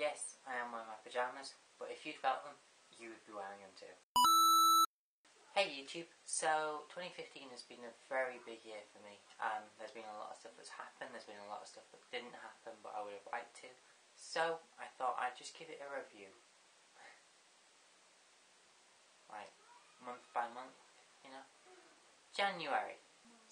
Yes, I am wearing my pyjamas, but if you'd felt them, you would be wearing them too. Hey YouTube, so 2015 has been a very big year for me. There's been a lot of stuff that's happened, there's been a lot of stuff that didn't happen but I would have liked to. So, I thought I'd just give it a review. Like, month by month, you know. January.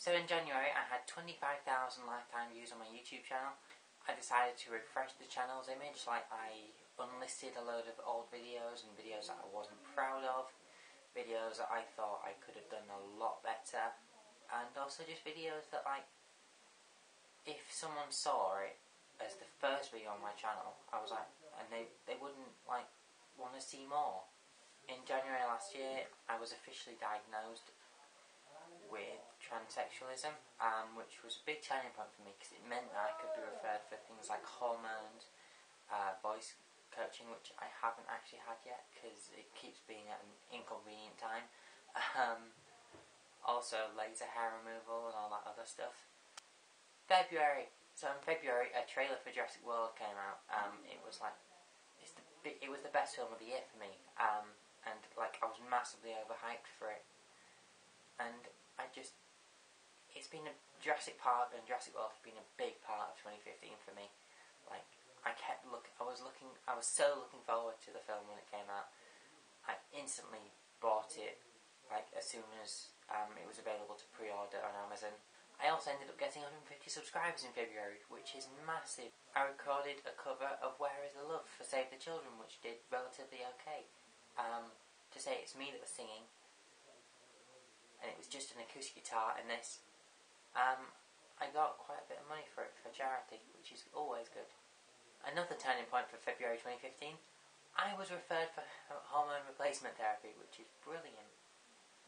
So in January I had 25,000 lifetime views on my YouTube channel. I decided to refresh the channel's image, like I unlisted a load of old videos and videos that I wasn't proud of, videos that I thought I could have done a lot better, and also just videos that, like, if someone saw it as the first video on my channel, I was like, and they wouldn't, like, want to see more. In January last year, I was officially diagnosed with transsexualism, which was a big turning point for me because it meant that I could be referred for things like hormones, voice coaching, which I haven't actually had yet because it keeps being at an inconvenient time, also laser hair removal and all that other stuff. February. So in February a trailer for Jurassic World came out. It was like, it was the best film of the year for me, and like I was massively overhyped for it. And I just, it's been a, Jurassic Park and Jurassic World have been a big part of 2015 for me. Like, I was so looking forward to the film when it came out. I instantly bought it, like, as soon as it was available to pre-order on Amazon. I also ended up getting 150 subscribers in February, which is massive. I recorded a cover of Where Is the Love for Save the Children, which did relatively okay. To say it's me that was singing, and it was just an acoustic guitar and this. I got quite a bit of money for it for charity, which is always good. Another turning point for February 2015, I was referred for hormone replacement therapy, which is brilliant.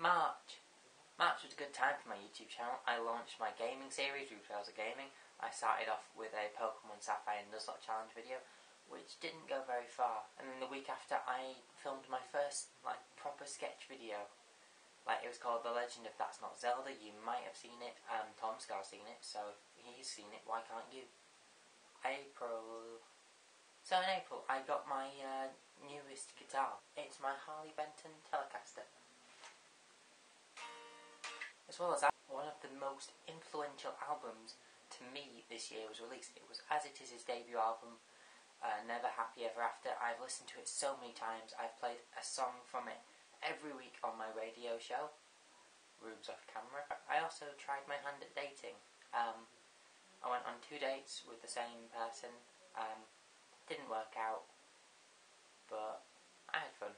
March. March was a good time for my YouTube channel. I launched my gaming series, Root Bells at Gaming. I started off with a Pokemon Sapphire and Nuzlocke challenge video, which didn't go very far. And then the week after, I filmed my first, like, proper sketch video. Like, it was called The Legend of That's Not Zelda. You might have seen it. Tom Scott's seen it, so if he's seen it, why can't you? April. So in April, I got my newest guitar. It's my Harley Benton Telecaster. As well as that, one of the most influential albums to me this year was released. It was As It Is, his debut album, Never Happy Ever After. I've listened to it so many times. I've played a song from it every week on my radio show, Rooms Off Camera. I also tried my hand at dating. I went on 2 dates with the same person. Didn't work out, but I had fun.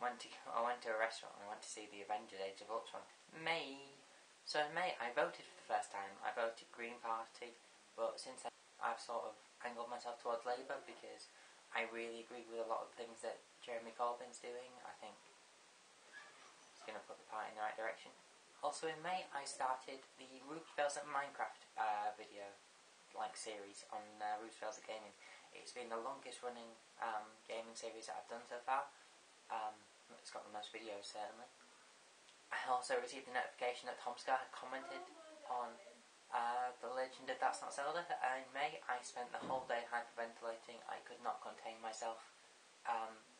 I went to a restaurant and I went to see the Avengers: Age of Ultron. May. So in May I voted for the first time. I voted Green Party, but since then I've sort of angled myself towards Labour because I really agree with a lot of things that Jeremy Corbyn's doing. I think it's going to put the party in the right direction. Also in May, I started the Root Spells at Minecraft video, like, series on Root Spells at Gaming. It's been the longest running gaming series that I've done so far. It's got the most videos, certainly. I also received a notification that Tom Scott had commented on The Legend of That's Not Zelda. In May, I spent the whole day hyperventilating. I could not contain myself.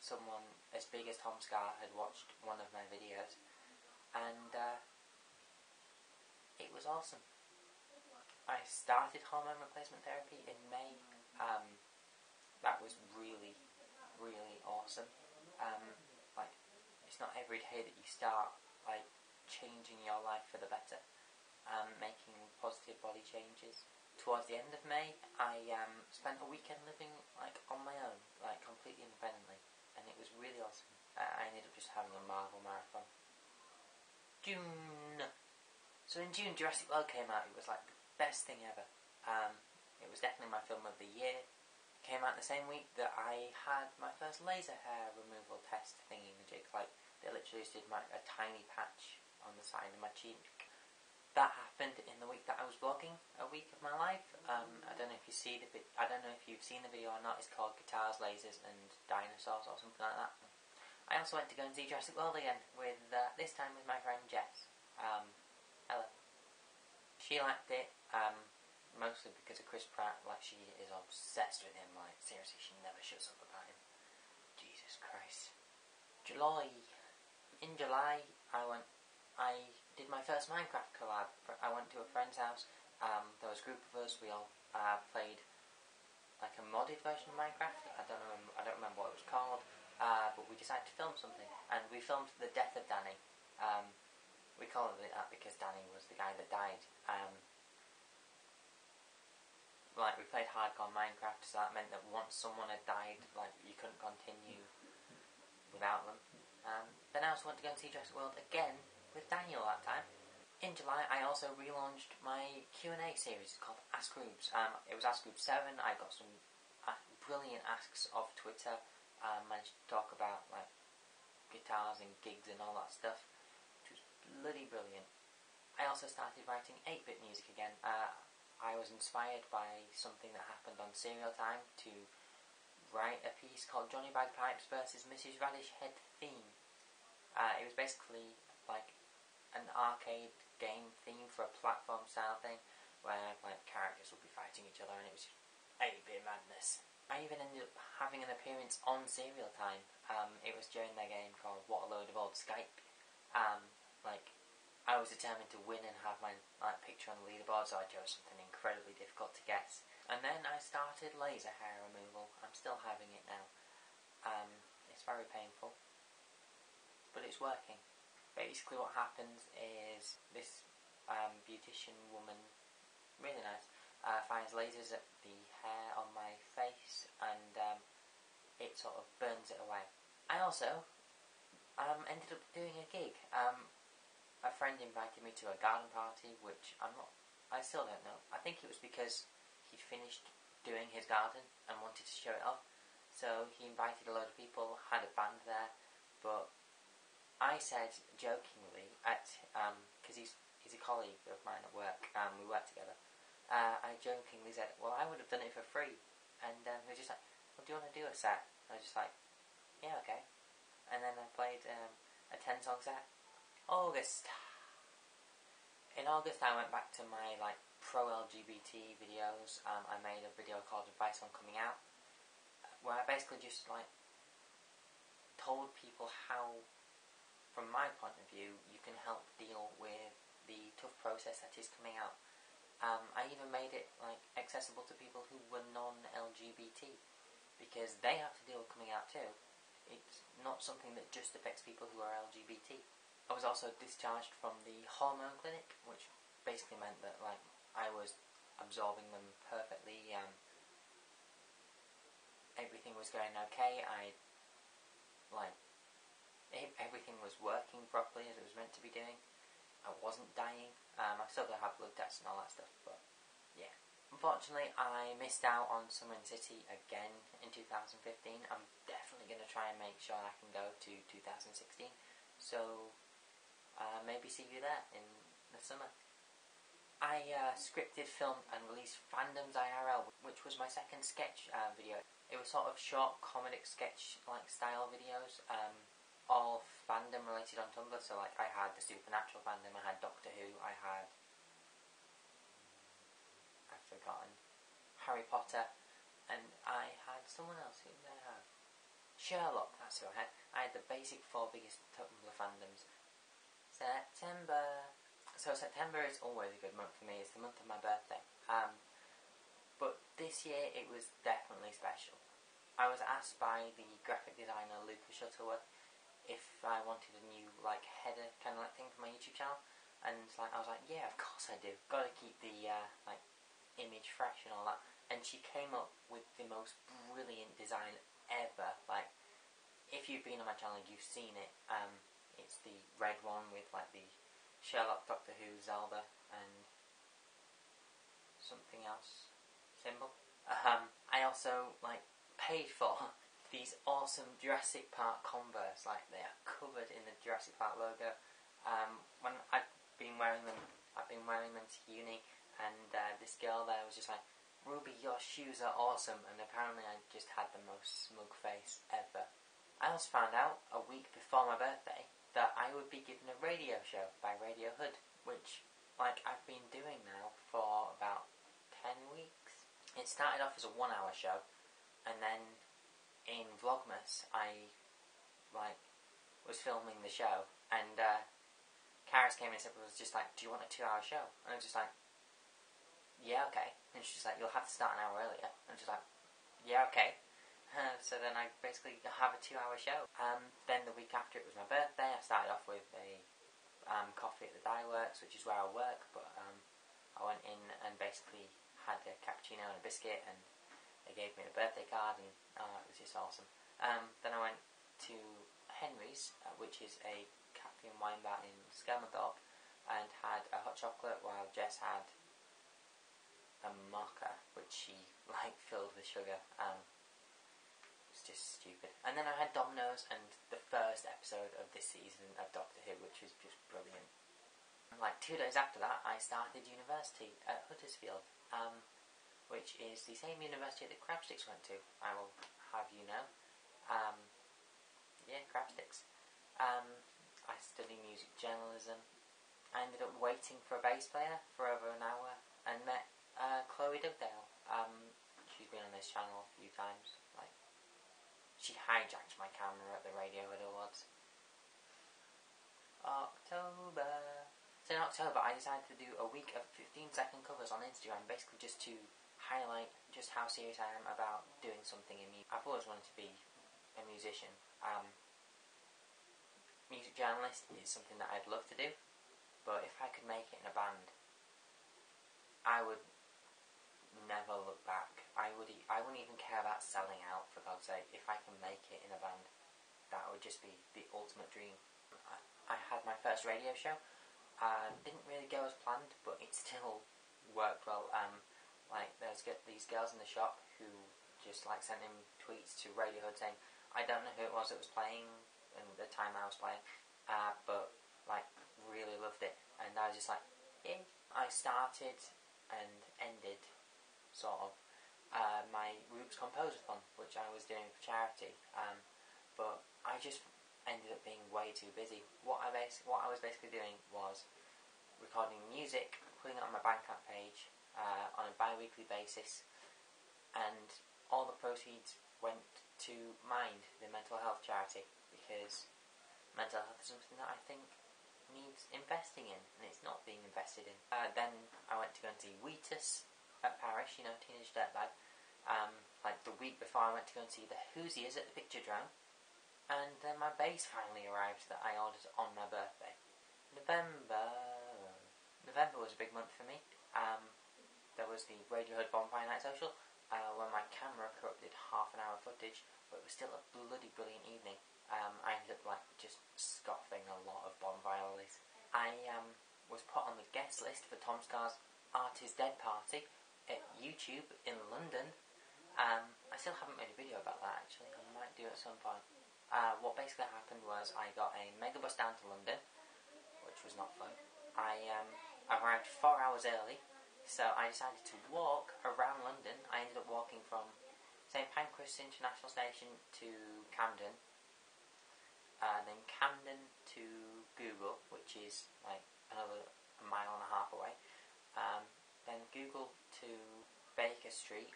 Someone as big as Tom Scott had watched one of my videos. And, it was awesome. I started hormone replacement therapy in May. That was really, really awesome. Like, it's not every day that you start, like, changing your life for the better, making positive body changes. Towards the end of May, I spent a weekend living, like, on my own, like, completely independently, and it was really awesome. I ended up just having a Marvel marathon. June. So in June, Jurassic World came out. It was like the best thing ever. It was definitely my film of the year. It came out the same week that I had my first laser hair removal test thingy magic. Like, they literally just did a tiny patch on the side of my cheek. That happened in the week that I was vlogging, a week of my life. I don't know if you see the I don't know if you've seen the video or not. It's called Guitars, Lasers, and Dinosaurs or something like that. I also went to go and see Jurassic World again, with this time with my friend Jess Ella. She liked it, mostly because of Chris Pratt. Like, she is obsessed with him. Like, seriously, she never shuts up July. In July, I did my first Minecraft collab. I went to a friend's house. There was a group of us. We all played like a modded version of Minecraft. I don't remember what it was called. But we decided to film something, and we filmed the death of Danny. We call it that because Danny was the guy that died. Like, we played hardcore Minecraft, so that meant that once someone had died, like, you couldn't continue without them. Then I also went to go and see Jurassic World again with Daniel that time. In July, I also relaunched my Q&A series called Ask Groups. It was Ask Group 7. I got some brilliant asks off Twitter. Managed to talk about, like, guitars and gigs and all that stuff, which was bloody brilliant. I also started writing 8-bit music again. I was inspired by something that happened on Cereal Time to write a piece called Johnny Bagpipes versus Mrs Radish Head Theme. It was basically like an arcade game theme for a platform style thing where, like, characters would be fighting each other, and it was 8-bit madness. I even ended up having an appearance on Cereal Time. It was during their game called What a Load of Old Skype. Like, I was determined to win and have my, like, picture on the leaderboard, so I chose something incredibly difficult to guess. And then I started laser hair removal. I'm still having it now. It's very painful, but it's working. Basically what happens is this beautician woman, really nice, finds lasers at the hair on my face, and it sort of burns it away. I also ended up doing a gig. A friend invited me to a garden party, which I still don't know. I think it was because he'd finished doing his garden and wanted to show it off, so he invited a load of people, had a band there, but I said jokingly, because he's a colleague of mine at work, we work together, I jokingly said, well, I would have done it for free. And he was just like, well, do you want to do a set? I was just like, yeah, okay. And then I played a 10-song set. August. In August, I went back to my, like, pro-LGBT videos. I made a video called Advice on Coming Out, where I basically just, like, told people how, from my point of view, you can help deal with the tough process that is coming out. I even made it, like, accessible to people who were non-LGBT, because they have to deal with coming out too. It's not something that just affects people who are LGBT. I was also discharged from the hormone clinic, which basically meant that, like, I was absorbing them perfectly. Everything was going okay. Everything was working properly as it was meant to be doing. I wasn't dying. I still don't have blood tests and all that stuff, but yeah. Unfortunately, I missed out on Summer in City again in 2015. I'm definitely going to try and make sure I can go to 2016, so maybe see you there in the summer. I scripted, filmed and released Fandoms IRL, which was my second sketch video. It was sort of short comedic sketch like style videos. All fandom related on Tumblr, so like I had the Supernatural fandom, I had Doctor Who, I had, I've forgotten, Harry Potter, and I had someone else, who did I have? Sherlock, that's who I had. I had the basic four biggest Tumblr fandoms. September. So September is always a good month for me, it's the month of my birthday. But this year it was definitely special. I was asked by the graphic designer Luca Shuttleworth if I wanted a new, like, header kind of like thing for my YouTube channel, and like I was like, yeah, of course I do. Got to keep the like image fresh and all that. And she came up with the most brilliant design ever. Like, if you've been on my channel, you've seen it. It's the red one with like the Sherlock, Doctor Who, Zelda, and something else symbol. I also like paid for these awesome Jurassic Park Converse, like they are covered in the Jurassic Park logo. When I've been wearing them to uni, and this girl there was just like, Ruby, your shoes are awesome, and apparently I just had the most smug face ever. I also found out, a week before my birthday, that I would be given a radio show by Radio Hood, which, like, I've been doing now for about 10 weeks. It started off as a 1-hour show, and then in Vlogmas, I, like, was filming the show, and Karis came in and was just like, do you want a 2-hour show? And I was just like, yeah, okay. And she's like, you'll have to start an hour earlier. And she's like, yeah, okay. So then I basically have a 2-hour show. Then the week after, it was my birthday. I started off with a coffee at the Dye Works, which is where I work, but I went in and basically had a cappuccino and a biscuit, and they gave me a birthday card, and it was just awesome. Then I went to Henry's, which is a cafe and wine bar in Skelmanthorpe, and had a hot chocolate while Jess had a marker, which she like filled with sugar. It's just stupid. And then I had Domino's and the first episode of this season of Doctor Who, which was just brilliant. Like 2 days after that, I started university at Huddersfield, which is the same university that Crabsticks went to, I will have you know. Yeah, Crabsticks. I studied music journalism. I ended up waiting for a bass player for over an hour and met Chloe Dugdale. She's been on this channel a few times. Like, she hijacked my camera at the Radio Hood Awards. October. So in October, I decided to do a week of 15-second covers on Instagram, basically just to highlight just how serious I am about doing something in music. I've always wanted to be a musician. Music journalist is something that I'd love to do, but if I could make it in a band, I would never look back. I wouldn't even care about selling out, for God's sake. If I can make it in a band, that would just be the ultimate dream. I had my first radio show. Didn't really go as planned, but it still worked well. Like, there's these girls in the shop who just like sent in tweets to Radio Hood saying, I don't know who it was that was playing and the time I was playing, but like really loved it, and I was just like, yeah. I started and ended sort of my Rubes Composathon, which I was doing for charity, but I just ended up being way too busy. What I was basically doing was recording music, putting it on my Bandcamp page on a bi-weekly basis, and all the proceeds went to Mind, the mental health charity, because mental health is something that I think needs investing in, and it's not being invested in. Then I went to go and see Wheatus at Parish, you know, Teenage Dirtbag, like the week before I went to go and see the Hoosiers at the Picture Drone. And then my bass finally arrived that I ordered on my birthday. November was a big month for me. There was the Radio Hood Bonfire Night Social, where my camera corrupted half an hour footage, but it was still a bloody brilliant evening. I ended up like just scoffing a lot of bonfire lilies. I was put on the guest list for Tom Scott's Art Is Dead party at YouTube in London. I still haven't made a video about that, actually. I might do it at some point. What basically happened was I got a megabus down to London, which was not fun. I arrived 4 hours early, so I decided to walk around London. I ended up walking from St. Pancras International Station to Camden, then Camden to Google, which is like another mile and a half away, then Google to Baker Street,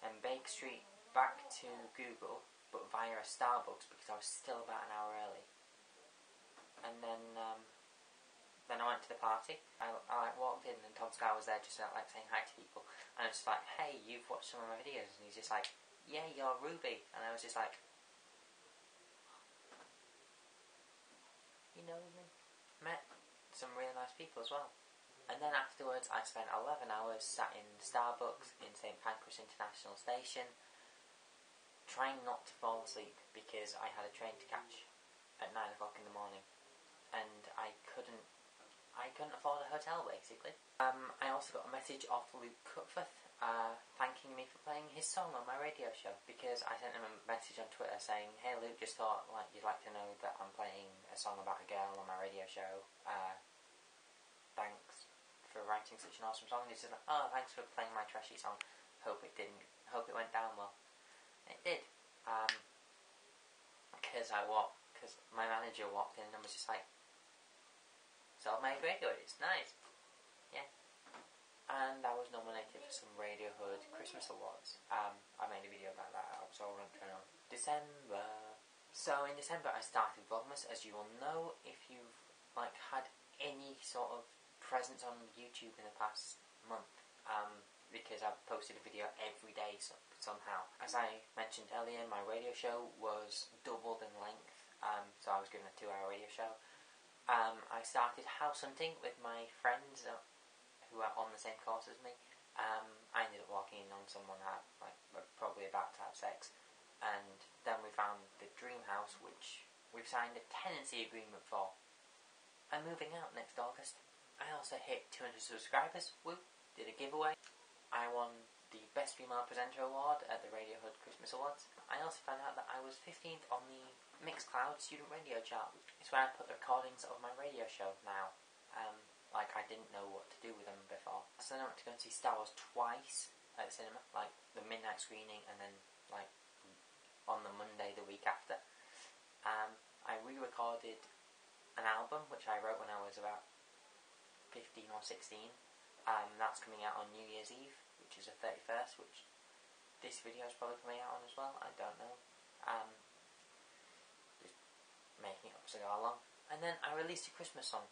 and Baker Street back to Google, but via a Starbucks because I was still about an hour early. And then I went to the party. I like walked in and Tom Scott was there, just like saying hi to people. And I was just like, "Hey, you've watched some of my videos," and he's just like, "Yeah, you're Ruby," and I was just like, "You know me." Met some really nice people as well. And then afterwards, I spent 11 hours sat in Starbucks in St. Pancras International Station, trying not to fall asleep because I had a train to catch at 9 o'clock in the morning, and I couldn't afford a hotel, basically. I also got a message off Luke Cutforth thanking me for playing his song on my radio show, because I sent him a message on Twitter saying, "Hey Luke, just thought like you'd like to know that I'm playing a song about a girl on my radio show. Thanks for writing such an awesome song." And he said, "Oh, thanks for playing my trashy song. Hope it went down well." It did, because my manager walked in and was just like, "So I made Radio Hood, it's nice." Yeah. And I was nominated for some Radio Hood Christmas Awards. I made a video about that, so I'll run through it on. December. So in December I started Vlogmas, as you all know. If you've had any sort of presence on YouTube in the past month, because I've posted a video every day somehow. As I mentioned earlier, my radio show was doubled in length, so I was given a 2-hour radio show. I started house hunting with my friends who are on the same course as me. I ended up walking in on someone that were probably about to have sex, and then we found the dream house, which we've signed a tenancy agreement for. I'm moving out next August. I also hit 200 subscribers, whoop, did a giveaway. I won the Best Female Presenter Award at the Radio Hood Christmas Awards. I also found out that I was 15th on the Mixcloud student radio chart. It's where I put the recordings of my radio show now. I didn't know what to do with them before. So then I went to go and see Star Wars twice at the cinema, the midnight screening and then, on the Monday the week after. I re-recorded an album which I wrote when I was about 15 or 16. That's coming out on New Year's Eve, which is the 31st, which this video is probably coming out on as well, I don't know. Just making it up as I go along. And then I released a Christmas song,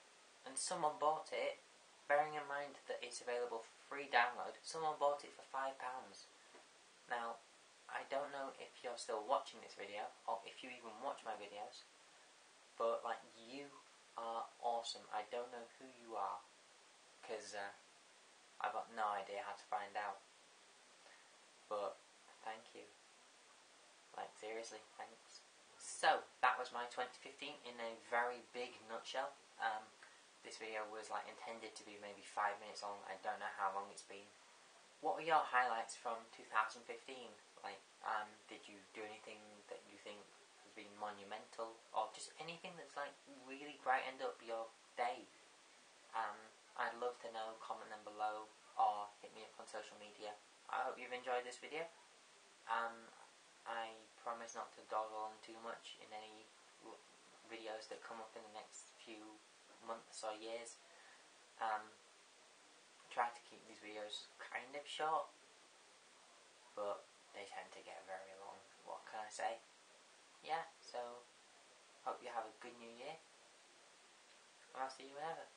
and someone bought it, bearing in mind that it's available for free download, someone bought it for £5. Now, I don't know if you're still watching this video, or if you even watch my videos, but, you are awesome. I don't know who you are, because I've got no idea how to find out. But, thank you. Seriously, thanks. So, that was my 2015 in a very big nutshell. This video was, intended to be maybe 5 minutes long. I don't know how long it's been. What were your highlights from 2015? Did you do anything that you think has been monumental, or just anything that's really brightened up your day? I'd love to know. Comment them below or hit me up on social media. I hope you've enjoyed this video. I promise not to dawdle on too much in any videos that come up in the next few months or years. Try to keep these videos kind of short, but they tend to get very long, what can I say? Yeah, so, hope you have a good new year, and I'll see you whenever.